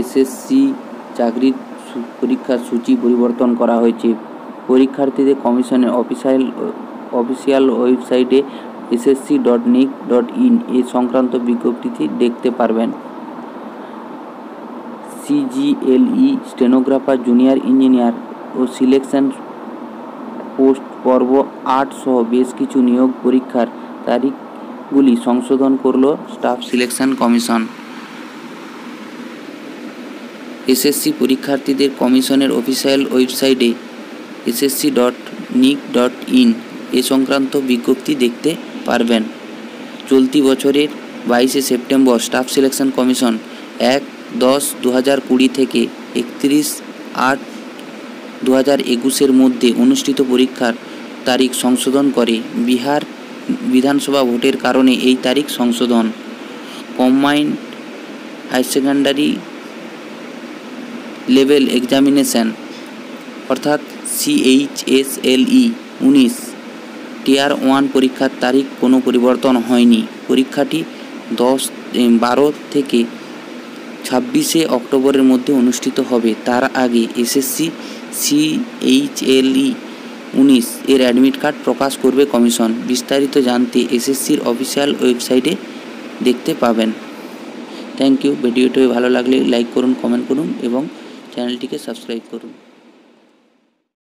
SSC চাকরির পরীক্ষার সূচি পরিবর্তন করা হয়েছে। পরীক্ষার্থীদের কমিশনের অফিসিয়াল ওয়েবসাইটে ssc.nic.in এ সংক্রান্ত বিজ্ঞপ্তিটি দেখতে পারবেন। CGLE স্টেনোগ্রাফার জুনিয়র ইঞ্জিনিয়ার ও সিলেকশন পোস্ট পর্ব ৮ সহ বেশ কিছু নিয়োগ পরীক্ষার তারিখগুলি সংশোধন করল স্টাফ সিলেকশন কমিশন। এসএসসি পরীক্ষার্থীদের কমিশনের অফিসিয়াল ওয়েবসাইটে ssc.nic.in এ সংক্রান্ত বিজ্ঞপ্তি দেখতে পারবেন। চলতি বছরের 22শে সেপ্টেম্বর স্টাফ সিলেকশন কমিশন 1-10-2020 থেকে 31-8-2021 মধ্যে অনুষ্ঠিত পরীক্ষার তারিখ সংশোধন করে। বিহার বিধানসভা ভোটের কারণে এই তারিখ সংশোধন। Combined higher secondary level examination অর্থাৎ CHSLE 19 Tier 1 পরীক্ষার তারিখ কোনো পরিবর্তন হয়নি। পরীক্ষাটি 12 থেকে 26শে অক্টোবরের মধ্যে অনুষ্ঠিত হবে। তার আগে এসএসসি CHSLE 19 এর অ্যাডমিট কার্ড প্রকাশ করবে কমিশন। বিস্তারিত জানতে এসএসসির অফিসিয়াল ওয়েবসাইটে দেখতে পাবেন। Thank you. ভিডিওটি ভালো লাগলে লাইক করুন, কমেন্ট করুন এবং চ্যানেলটিকে সাবস্ক্রাইব করুন।